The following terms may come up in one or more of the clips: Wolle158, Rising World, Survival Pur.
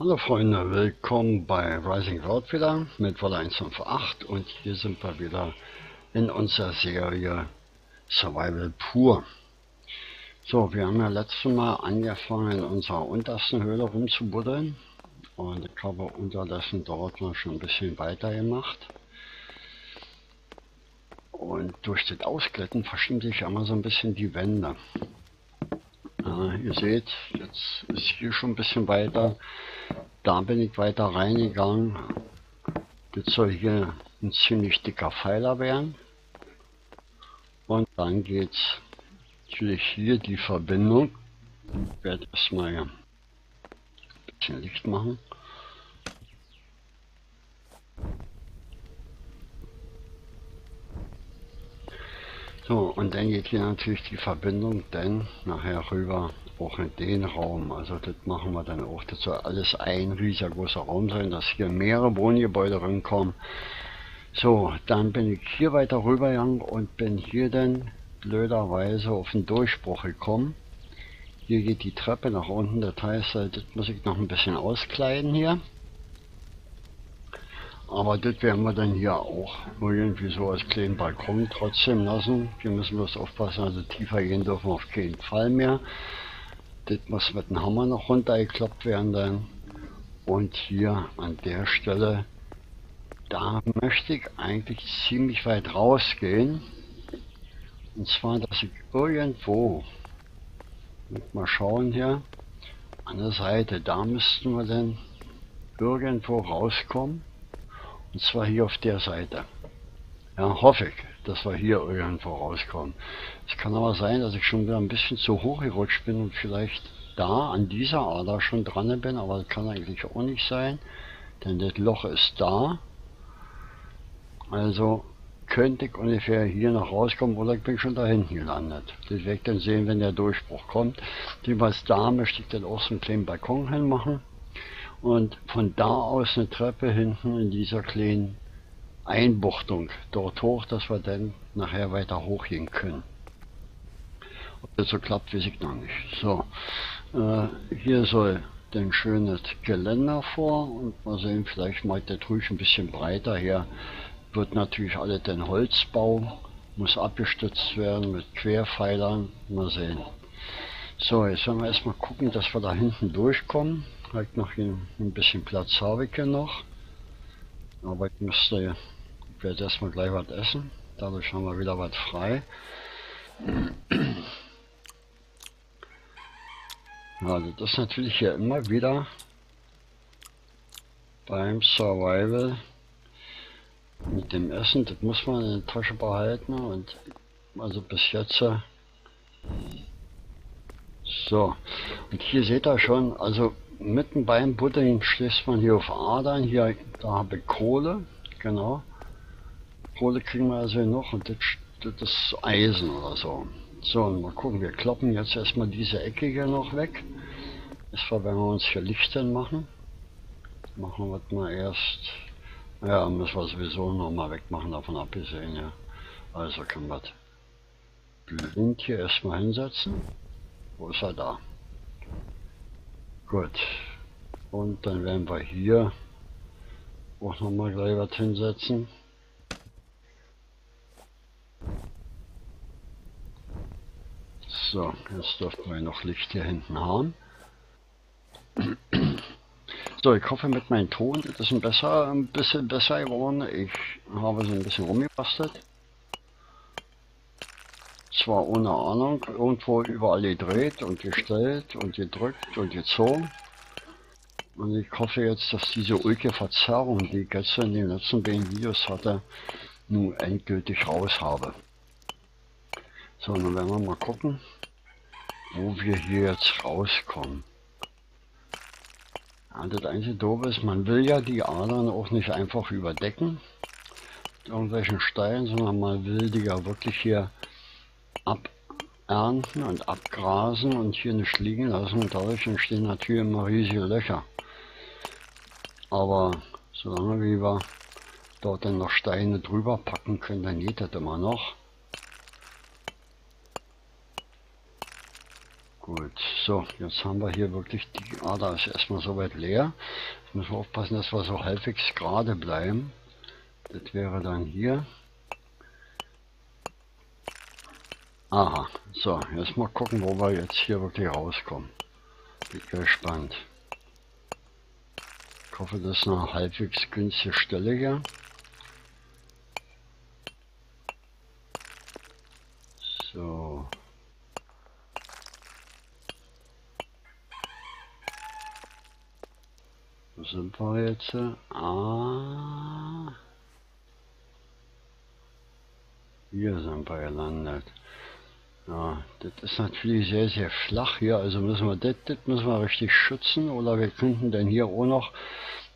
Hallo Freunde, willkommen bei Rising World wieder mit Wolle158 und hier sind wir wieder in unserer Serie Survival Pur. So, wir haben ja letztes Mal angefangen in unserer untersten Höhle rumzubuddeln und ich habe unterdessen dort noch schon ein bisschen weiter gemacht. Und durch das Auskletten verschieben sich ja immer so ein bisschen die Wände. Ihr seht, jetzt ist hier schon ein bisschen weiter, da bin ich weiter reingegangen. Das soll hier ein ziemlich dicker Pfeiler werden. Und dann geht es natürlich hier die Verbindung. Ich werde erstmal ein bisschen Licht machen. So, und dann geht hier natürlich die Verbindung dann nachher rüber auch in den Raum. Also das machen wir dann auch. Das soll alles ein riesengroßer Raum sein, dass hier mehrere Wohngebäude reinkommen. So, dann bin ich hier weiter rübergegangen und bin hier dann blöderweise auf den Durchbruch gekommen. Hier geht die Treppe nach unten, das heißt, das muss ich noch ein bisschen auskleiden hier. Aber das werden wir dann hier auch nur irgendwie so als kleinen Balkon trotzdem lassen. Hier müssen wir bloß aufpassen, also tiefer gehen dürfen wir auf keinen Fall mehr. Das muss mit dem Hammer noch runtergekloppt werden dann. Und hier an der Stelle, da möchte ich eigentlich ziemlich weit rausgehen. Und zwar, dass ich irgendwo, mal schauen hier, an der Seite, da müssten wir dann irgendwo rauskommen. Und zwar hier auf der Seite. Ja, hoffe ich, dass wir hier irgendwo rauskommen. Es kann aber sein, dass ich schon wieder ein bisschen zu hoch gerutscht bin und vielleicht da an dieser Ader schon dran bin, aber das kann eigentlich auch nicht sein, denn das Loch ist da. Also könnte ich ungefähr hier noch rauskommen oder ich bin schon da hinten gelandet. Das werde ich dann sehen, wenn der Durchbruch kommt. Jedenfalls da möchte ich dann auch so einen kleinen Balkon hinmachen. Und von da aus eine Treppe hinten in dieser kleinen Einbuchtung dort hoch, dass wir dann nachher weiter hochgehen können. Ob das so klappt, weiß ich noch nicht. So, hier soll ein schönes Geländer vor und mal sehen, vielleicht mache ich das ruhig ein bisschen breiter her. Wird natürlich alles den Holzbau, muss abgestützt werden mit Querpfeilern, mal sehen. So, jetzt werden wir erstmal gucken, dass wir da hinten durchkommen. Halt noch ein bisschen Platz habe ich hier noch. Aber ich werde erstmal gleich was essen. Dadurch haben wir wieder was frei. Ja, das ist natürlich hier immer wieder beim Survival mit dem Essen. Das muss man in der Tasche behalten. Und also bis jetzt. So, und hier seht ihr schon, also mitten beim Buddeln schlägt man hier auf Adern, hier, da habe ich Kohle, genau. Kohle kriegen wir also noch und das ist Eisen oder so. So, und mal gucken, wir kloppen jetzt erstmal diese Ecke hier noch weg. Erstmal werden wir uns hier Licht hin machen. Machen wir das mal erst, ja, müssen wir sowieso nochmal wegmachen, davon abgesehen, ja. Also können wir das Blind hier erstmal hinsetzen. Wo ist er da? Gut, und dann werden wir hier auch nochmal gleich was hinsetzen. So, jetzt dürften wir noch Licht hier hinten haben. So, ich hoffe mit meinem Ton ist es ein bisschen besser geworden. Ich habe so ein bisschen rumgebastelt. Zwar ohne Ahnung, irgendwo überall gedreht und gestellt und gedrückt und gezogen. Und ich hoffe jetzt, dass diese ulkige Verzerrung, die ich jetzt in den letzten beiden Videos hatte, nun endgültig raus habe. So, dann werden wir mal gucken, wo wir hier jetzt rauskommen. Ja, das einzige Doofe ist, man will ja die Adern auch nicht einfach überdecken mit irgendwelchen Steinen, sondern man will die ja wirklich hier abernten und abgrasen und hier nicht liegen lassen und dadurch entstehen natürlich immer riesige Löcher. Aber solange wir dort dann noch Steine drüber packen können, dann geht das immer noch. Gut, so, jetzt haben wir hier wirklich die Ader ist erstmal soweit leer. Jetzt müssen wir aufpassen, dass wir so halbwegs gerade bleiben. Das wäre dann hier. Aha, so, jetzt mal gucken, wo wir jetzt hier wirklich rauskommen. Bin gespannt. Ich hoffe, das ist eine halbwegs günstige Stelle hier. So. Wo sind wir jetzt? Ah. Hier sind wir gelandet. Ja, das ist natürlich sehr, sehr flach hier, also müssen wir das müssen wir richtig schützen, oder wir könnten dann hier auch noch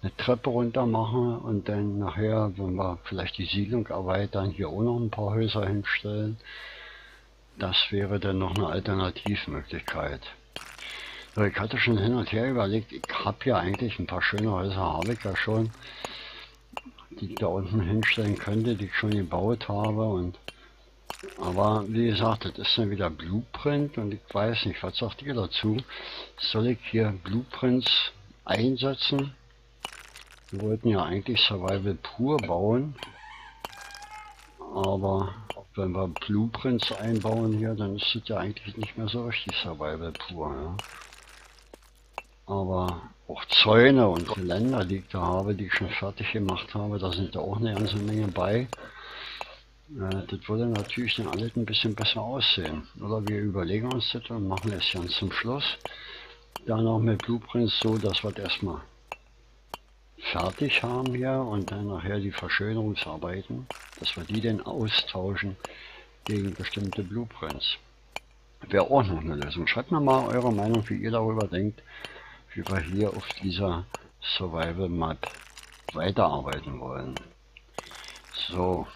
eine Treppe runter machen und dann nachher, wenn wir vielleicht die Siedlung erweitern, hier auch noch ein paar Häuser hinstellen. Das wäre dann noch eine Alternativmöglichkeit. So, ich hatte schon hin und her überlegt, ich habe ja eigentlich ein paar schöne Häuser, habe ich ja schon, die ich da unten hinstellen könnte, die ich schon gebaut habe und... Aber wie gesagt, das ist dann wieder Blueprint und ich weiß nicht, was sagt ihr dazu? Soll ich hier Blueprints einsetzen? Wir wollten ja eigentlich Survival Pur bauen. Aber wenn wir Blueprints einbauen hier, dann ist das ja eigentlich nicht mehr so richtig Survival Pur. Ja? Aber auch Zäune und Geländer, die ich da habe, die ich schon fertig gemacht habe, da sind da auch eine ganze Menge bei. Das würde natürlich dann alles ein bisschen besser aussehen. Oder wir überlegen uns das und machen es ganz zum Schluss. Dann auch mit Blueprints so, dass wir das erstmal fertig haben hier und dann nachher die Verschönerungsarbeiten, dass wir die dann austauschen gegen bestimmte Blueprints. Wäre auch noch eine Lösung. Schreibt mir mal eure Meinung, wie ihr darüber denkt, wie wir hier auf dieser Survival Map weiterarbeiten wollen. So.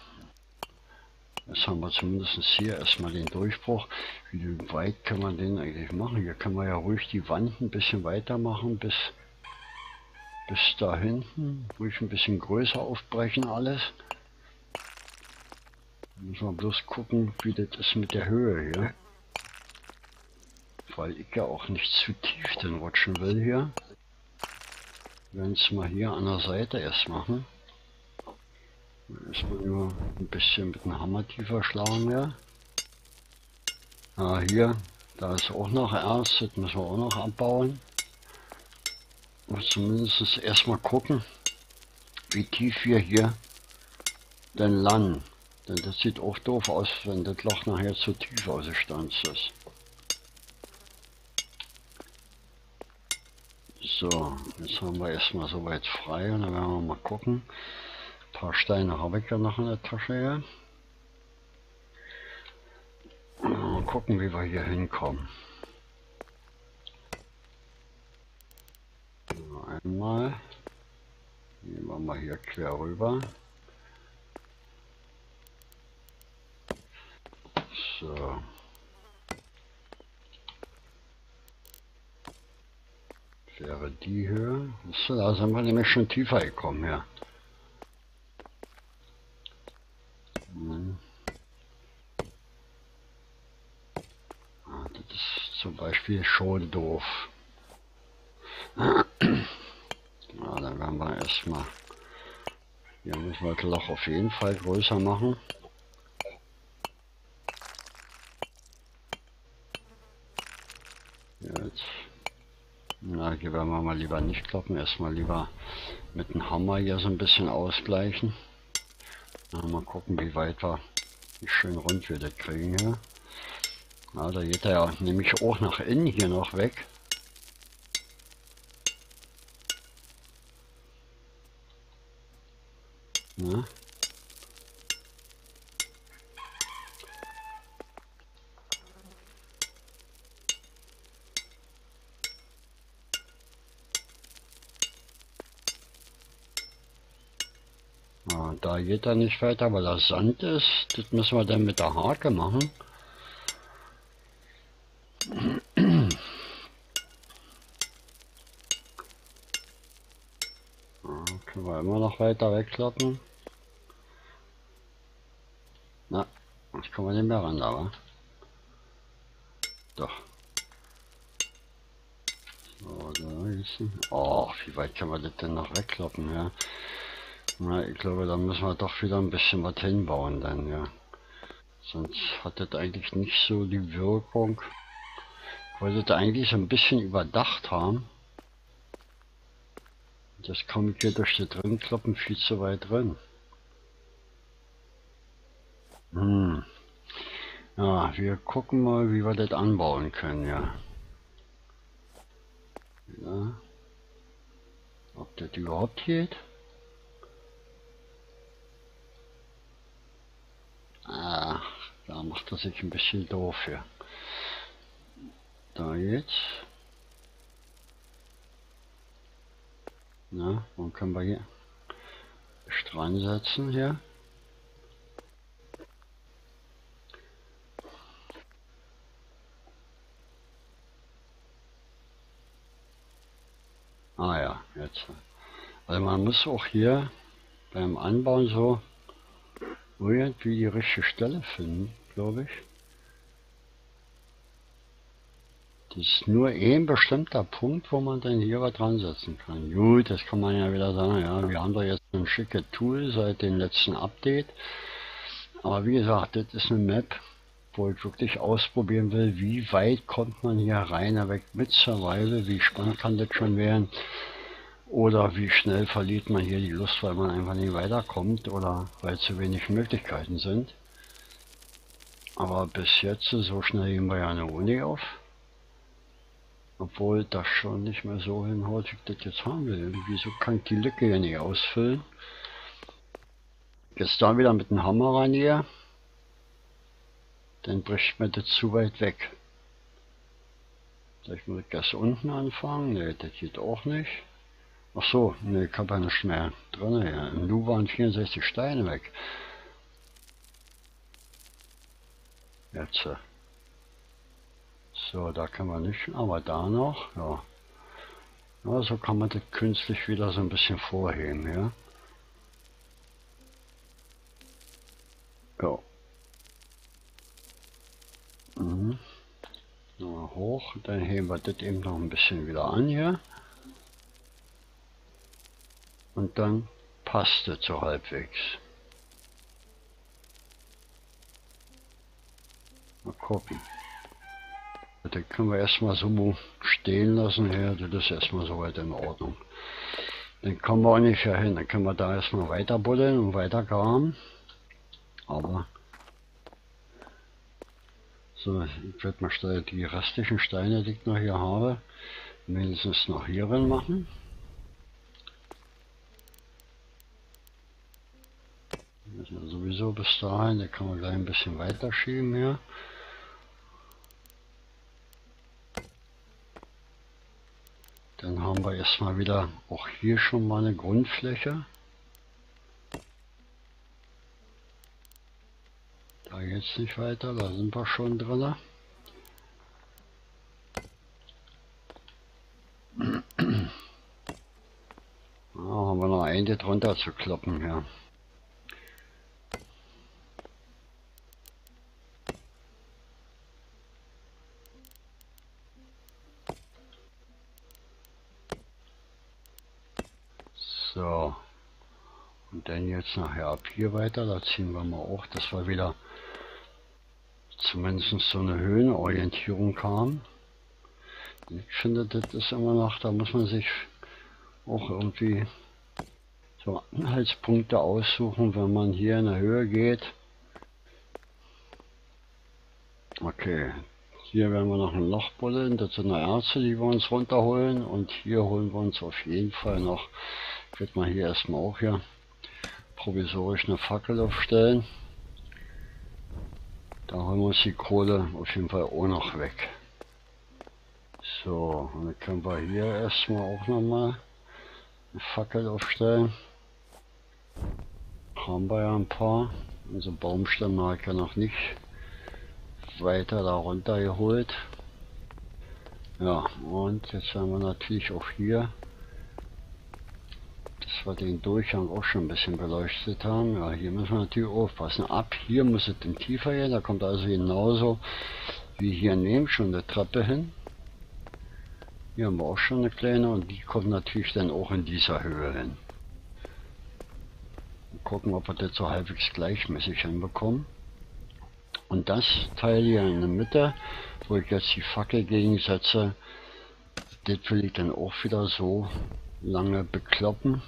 Jetzt haben wir zumindest hier erstmal den Durchbruch. Wie weit kann man den eigentlich machen? Hier kann man ja ruhig die Wand ein bisschen weiter machen, bis da hinten. Ruhig ein bisschen größer aufbrechen alles. Muss man bloß gucken, wie das ist mit der Höhe hier. Weil ich ja auch nicht zu tief den rutschen will hier. Wir werden es mal hier an der Seite erst machen. Erstmal nur ein bisschen mit dem Hammer tiefer schlagen, ja. Ah, hier, da ist auch noch Erz, das müssen wir auch noch abbauen. Und zumindest erstmal gucken, wie tief wir hier denn landen. Denn das sieht auch doof aus, wenn das Loch nachher zu tief ausgestanzt ist. So, jetzt haben wir erstmal soweit frei und dann werden wir mal gucken. Ein paar Steine habe ich ja noch in der Tasche hier. Mal gucken, wie wir hier hinkommen. Einmal. Gehen wir mal hier quer rüber. So. Wäre die Höhe. So, da sind wir nämlich schon tiefer gekommen hier. Das ist zum Beispiel schon doof. Ja, dann werden wir erstmal. Hier müssen wir das Loch auf jeden Fall größer machen. Jetzt. Na, hier werden wir mal lieber nicht kloppen. Erstmal lieber mit dem Hammer hier so ein bisschen ausgleichen. Mal gucken, wie weit wir schön rund wieder kriegen hier. Na, da geht er ja nämlich auch nach innen hier noch weg. Na? Na, da geht er nicht weiter, weil das Sand ist. Das müssen wir dann mit der Hake machen. Immer noch weiter wegklappen. Na, jetzt kommen wir nicht mehr ran, aber. Doch. Oh, wie weit kann man das denn noch wegklappen, ja? Na, ich glaube, da müssen wir doch wieder ein bisschen was hinbauen dann, ja. Sonst hat das eigentlich nicht so die Wirkung. Ich wollte das eigentlich so ein bisschen überdacht haben. Das komme ich hier durch das Rindklappen viel zu weit drin. Hm. Ja, wir gucken mal, wie wir das anbauen können, ja. Ja. Ob das überhaupt geht? Ah, da macht er sich ein bisschen doof hier. Da jetzt. Na, dann können wir hier Strand setzen hier. Ah ja, jetzt. Also man muss auch hier beim Anbauen so irgendwie die richtige Stelle finden, glaube ich. Das ist nur ein bestimmter Punkt, wo man dann hier was dran setzen kann. Gut, das kann man ja wieder sagen, ja, wir haben da jetzt ein schickes Tool seit dem letzten Update. Aber wie gesagt, das ist eine Map, wo ich wirklich ausprobieren will, wie weit kommt man hier rein weg mit Survival, wie spannend kann das schon werden, oder wie schnell verliert man hier die Lust, weil man einfach nicht weiterkommt oder weil zu wenig Möglichkeiten sind. Aber bis jetzt, so schnell gehen wir ja eine Uni auf, obwohl das schon nicht mehr so hinhaut, wie ich das jetzt haben will. Wieso kann ich die Lücke hier nicht ausfüllen? Jetzt da wieder mit dem Hammer rein hier. Dann bricht mir das zu weit weg. Vielleicht muss ich das unten anfangen. Ne, das geht auch nicht. Ach so, ne, ich habe ja nicht mehr drin. Ja. Im Nu waren 64 Steine weg. Jetzt. So, da kann man nicht, aber da noch. Ja. Ja, so kann man das künstlich wieder so ein bisschen vorheben. Ja. Ja. Mhm. Nochmal hoch, dann heben wir das eben noch ein bisschen wieder an hier. Und dann passt es so halbwegs. Mal gucken. Das können wir erstmal so stehen lassen hier, das ist erstmal soweit in Ordnung. Dann kommen wir auch nicht hier hin, dann können wir da erstmal weiter buddeln und weiter graben. Aber so, ich werde mal schnell die restlichen Steine, die ich noch hier habe, mindestens noch hier rein machen. Also sowieso bis dahin, da kann man gleich ein bisschen weiter schieben hier. Dann haben wir erstmal wieder auch hier schon mal eine Grundfläche. Da geht's nicht weiter, da sind wir schon drin. Da haben wir noch einiges runter zu kloppen hier. So, und dann jetzt nachher ab hier weiter, da ziehen wir mal auch, dass wir wieder zumindest so eine Höhenorientierung haben. Ich finde, das ist immer noch, da muss man sich auch irgendwie so Anhaltspunkte aussuchen, wenn man hier in der Höhe geht. Okay, hier werden wir noch ein Loch buddeln, das sind Erze, die wir uns runterholen, und hier holen wir uns auf jeden Fall noch, ich werde mal hier erstmal auch hier provisorisch eine Fackel aufstellen. Da holen wir uns die Kohle auf jeden Fall auch noch weg. So, und dann können wir hier erstmal auch nochmal eine Fackel aufstellen. Haben wir ja ein paar. Also Baumstämme habe ich ja noch nicht weiter da runter geholt. Ja, und jetzt haben wir natürlich auch hier, dass wir den Durchgang auch schon ein bisschen beleuchtet haben. Ja, hier müssen wir natürlich aufpassen. Ab hier muss es dann tiefer gehen. Da kommt also genauso wie hier neben schon eine Treppe hin. Hier haben wir auch schon eine kleine und die kommt natürlich dann auch in dieser Höhe hin. Mal gucken, ob wir das so halbwegs gleichmäßig hinbekommen. Und das Teil hier in der Mitte, wo ich jetzt die Fackel gegensetze, das will ich dann auch wieder so lange bekloppen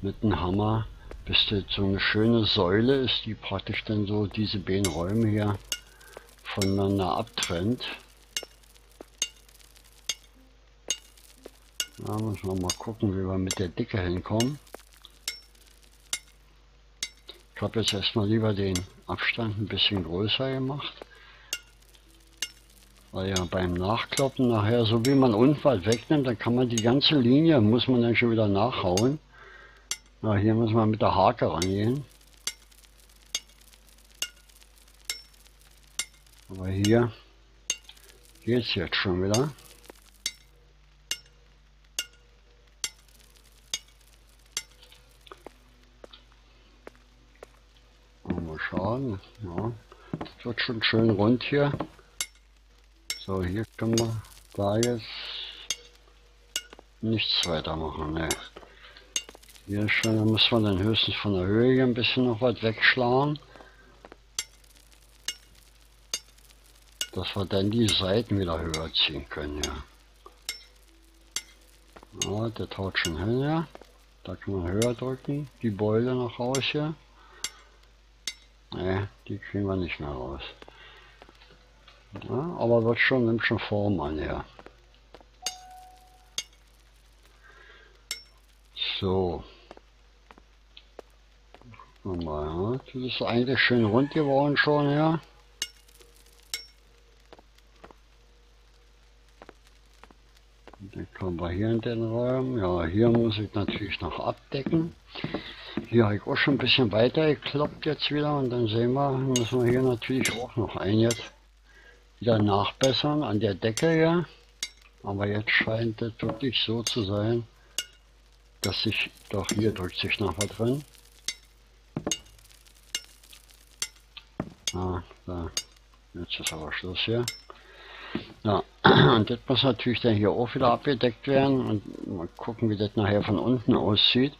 mit dem Hammer, bis das so eine schöne Säule ist, die praktisch dann so diese beiden Räume hier voneinander abtrennt. Da müssen wir mal gucken, wie wir mit der Dicke hinkommen. Ich habe jetzt erstmal lieber den Abstand ein bisschen größer gemacht, weil ja beim Nachkloppen nachher, so wie man unten was wegnimmt, dann kann man die ganze Linie, muss man dann schon wieder nachhauen. Na, hier muss man mit der Hake rangehen. Aber hier geht es jetzt schon wieder. Mal schauen. Ja, das wird schon schön rund hier. So, hier können wir da jetzt nichts weitermachen. Ne. Hier schon, da muss man dann höchstens von der Höhe hier ein bisschen noch was wegschlagen. Dass wir dann die Seiten wieder höher ziehen können, ja. Ja, der taucht schon hin, ja. Da kann man höher drücken. Die Beule noch raus hier. Ne, die kriegen wir nicht mehr raus. Ja, aber wird schon, nimmt schon Form an, ja. So. Mal, ja. Das ist eigentlich schön rund geworden schon, ja. Dann kommen wir hier in den Raum. Ja, hier muss ich natürlich noch abdecken. Hier habe ich auch schon ein bisschen weiter gekloppt jetzt wieder und dann sehen wir, müssen wir hier natürlich auch noch ein jetzt wieder nachbessern an der Decke ja. Aber jetzt scheint es wirklich so zu sein, dass sich, doch hier drückt sich noch was drin. Ah, da. Jetzt ist aber Schluss hier. Ja, und das muss natürlich dann hier auch wieder abgedeckt werden und mal gucken, wie das nachher von unten aussieht,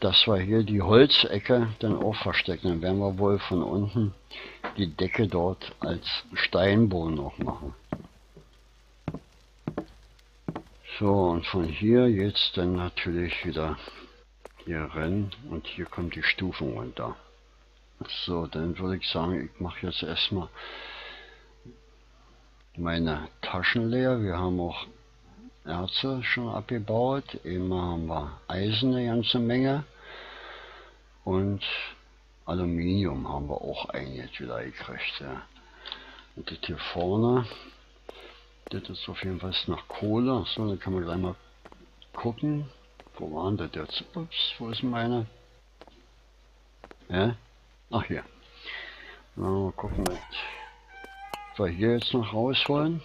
dass wir hier die Holzecke dann auch verstecken. Dann werden wir wohl von unten die Decke dort als Steinboden noch machen. So, und von hier jetzt dann natürlich wieder hier rein und hier kommt die Stufen runter. So, dann würde ich sagen, ich mache jetzt erstmal meine Taschen leer. Wir haben auch Erze schon abgebaut. Eben haben wir Eisen eine ganze Menge. Und Aluminium haben wir auch eigentlich wieder gekriegt. Ja. Und das hier vorne, das ist auf jeden Fall nach Kohle. So, dann kann man gleich mal gucken. Wo waren das jetzt? Ups, wo ist meine? Ja? Ach hier. Na, mal gucken, was wir hier jetzt noch rausholen.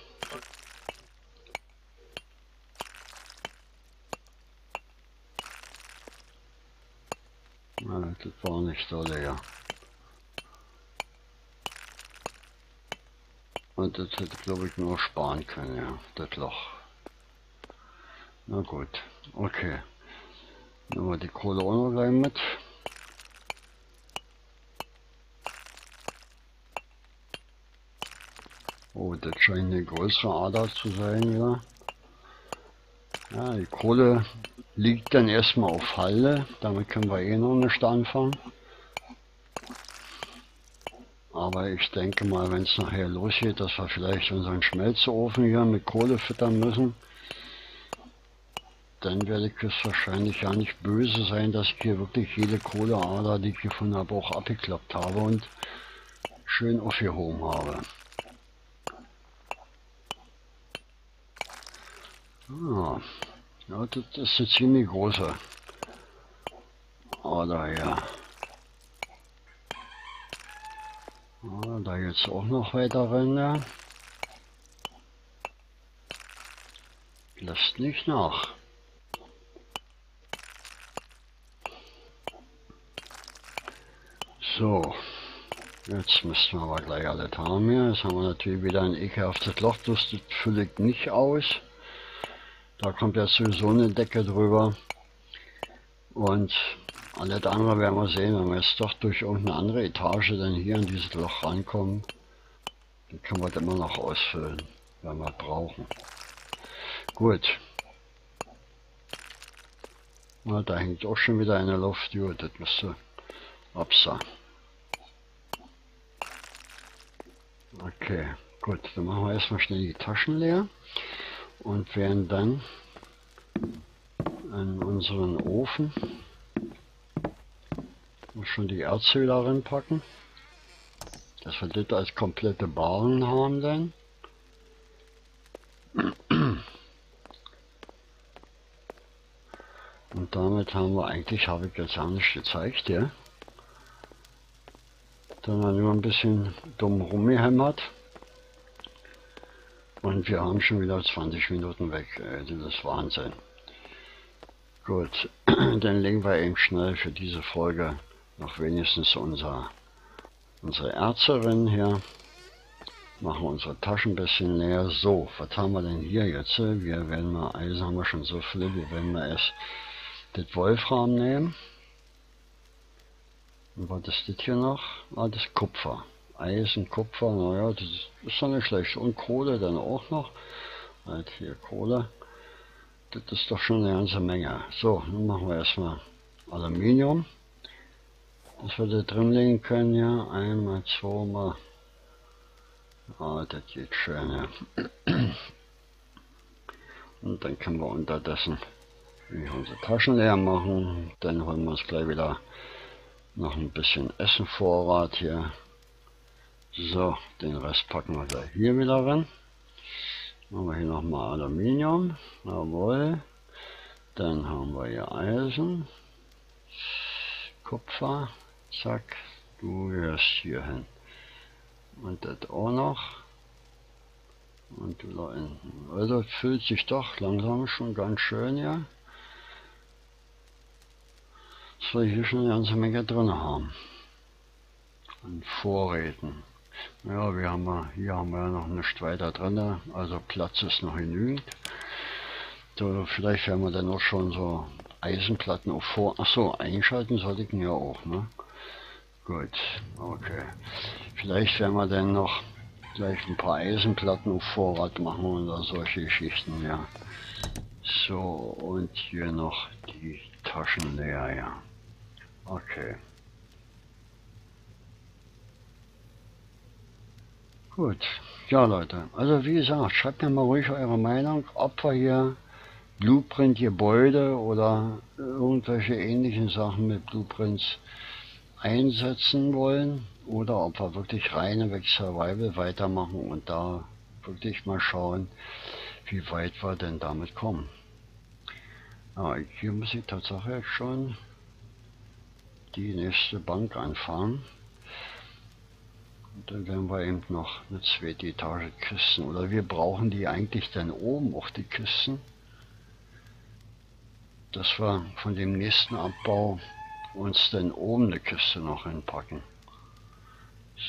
Na, das war nicht so leer. Und das hätte, glaube ich, nur sparen können, ja, das Loch. Na gut, okay. Nehmen wir die Kohle auch noch gleich mit. Oh, das scheint eine größere Ader zu sein, ja. Ja, die Kohle liegt dann erstmal auf Halde, damit können wir eh noch nicht anfangen. Aber ich denke mal, wenn es nachher losgeht, dass wir vielleicht unseren Schmelzofen hier mit Kohle füttern müssen, dann werde ich es wahrscheinlich ja nicht böse sein, dass ich hier wirklich jede Kohleader, die ich gefunden habe, auch abgeklappt habe und schön aufgehoben habe. Ah, ja, das ist eine ziemlich große Ader hier. Ah, da geht es auch noch weiter rein. Ja. Lässt nicht nach. So, jetzt müssten wir aber gleich alle haben hier. Jetzt haben wir natürlich wieder ein ekelhaftes Loch, das fülle ich nicht aus. Da kommt ja sowieso eine Decke drüber. Und alles andere werden wir sehen, wenn wir jetzt doch durch irgendeine andere Etage dann hier in dieses Loch rankommen. Dann können wir das immer noch ausfüllen, wenn wir brauchen. Gut. Na, da hängt auch schon wieder eine Luft. Gut, das müsste ab sein. Okay, gut. Dann machen wir erstmal schnell die Taschen leer. Und werden dann in unseren Ofen schon die Erzhöhle reinpacken. Dass wir das als komplette Bahn haben dann. Und damit haben wir eigentlich, habe ich jetzt auch nicht gezeigt, ja. Dann haben wir ein bisschen dumm rumgehämmert. Und wir haben schon wieder 20 Minuten weg. Das ist Wahnsinn. Gut, dann legen wir eben schnell für diese Folge noch wenigstens unsere Erze rein hier. Machen unsere Taschen ein bisschen leer. So, was haben wir denn hier jetzt? Wir werden mal Eisen, haben wir schon so viele. Wir werden mal erst das Wolfram nehmen. Und was ist das hier noch? Ah, das Kupfer. Eisen, Kupfer, naja, das ist doch nicht schlecht. Und Kohle dann auch noch. Halt hier Kohle. Das ist doch schon eine ganze Menge. So, nun machen wir erstmal Aluminium. Dass wir da drin legen können, ja. Einmal, zweimal. Ah, das geht schön, ja. Und dann können wir unterdessen unsere Taschen leer machen. Dann holen wir uns gleich wieder noch ein bisschen Essenvorrat hier. So, den Rest packen wir gleich hier wieder rein. Machen wir hier nochmal Aluminium. Jawohl. Dann haben wir hier Eisen. Kupfer. Zack. Du gehörst hier hin. Und das auch noch. Und du da hinten. Also füllt sich doch langsam schon ganz schön, ja. Dass wir hier schon eine ganze Menge drin haben. An Vorräten. Ja, hier haben wir ja noch nicht weiter drin, also Platz ist noch genügend. So, vielleicht werden wir dann auch schon so Eisenplatten auf vor. Achso, einschalten sollte ich ihn ja auch, ne? Gut, okay. Vielleicht werden wir dann noch gleich ein paar Eisenplatten auf Vorrat machen oder solche Geschichten, ja. So, und hier noch die Taschen leer, ja. Okay. Gut, ja Leute, also wie gesagt, schreibt mir mal ruhig eure Meinung, ob wir hier Blueprint-Gebäude oder irgendwelche ähnlichen Sachen mit Blueprints einsetzen wollen oder ob wir wirklich reineweg Survival weitermachen und da wirklich mal schauen, wie weit wir denn damit kommen. Ah, hier muss ich tatsächlich schon die nächste Bank anfahren. Und dann werden wir eben noch eine zweite Etage Kisten. Oder wir brauchen die eigentlich dann oben auch die Kisten. Dass wir von dem nächsten Abbau uns dann oben eine Kiste noch hinpacken.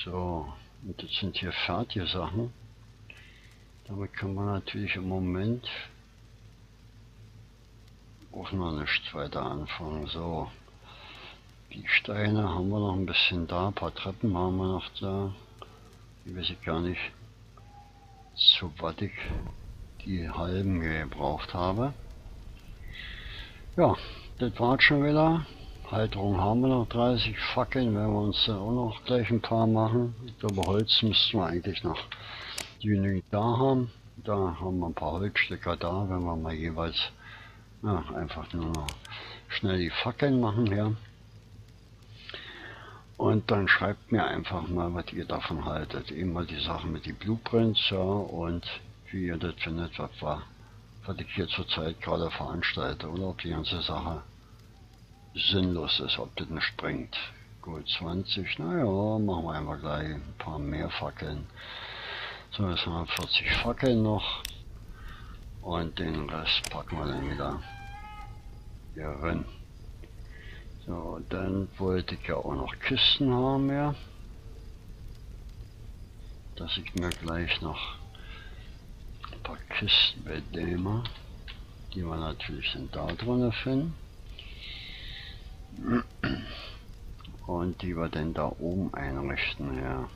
So, und das sind hier fertige Sachen. Damit kann man natürlich im Moment auch noch nichts weiter anfangen. So. Die Steine haben wir noch ein bisschen da, ein paar Treppen haben wir noch da. Ich weiß gar nicht, zu was ich die halben gebraucht habe. Ja, das war's schon wieder. Halterung haben wir noch 30, Fackeln werden wir uns dann auch noch gleich ein paar machen. Ich glaube, Holz müssten wir eigentlich noch genügend da haben. Da haben wir ein paar Holzstücker da, wenn wir mal jeweils ja, einfach nur noch schnell die Fackeln machen hier. Ja. Und dann schreibt mir einfach mal, was ihr davon haltet. Eben mal die Sachen mit den Blueprints, ja, und wie ihr das findet, was ich hier zurzeit gerade veranstalte. Oder ob die ganze Sache sinnlos ist, ob das nicht bringt. Gut, 20, naja, machen wir einfach gleich ein paar mehr Fackeln. So, jetzt haben wir 40 Fackeln noch. Und den Rest packen wir dann wieder hier rein. So, dann wollte ich ja auch noch Kisten haben, ja. Dass ich mir gleich noch ein paar Kisten mitnehme. die wir natürlich dann da drunter finden und die wir dann da oben einrichten. Ja,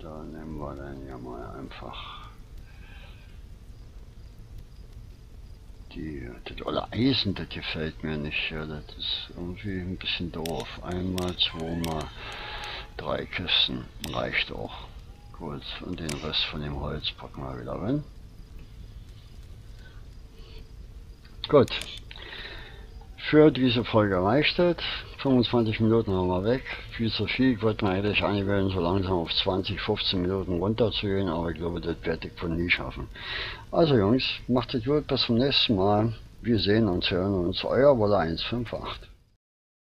da nehmen wir dann ja mal einfach die, das olle Eisen, das gefällt mir nicht, ja, das ist irgendwie ein bisschen doof. Einmal, zweimal, drei Kisten reicht auch. Gut, und den Rest von dem Holz packen wir wieder rein. Gut, für diese Folge reicht es. 25 Minuten haben wir weg. Viel zu viel. Ich wollte mir eigentlich angewöhnen, so langsam auf 20, 15 Minuten runterzugehen, aber ich glaube, das werde ich wohl nie schaffen. Also Jungs, macht es gut, bis zum nächsten Mal. Wir sehen uns, hören uns. Euer Wolle158.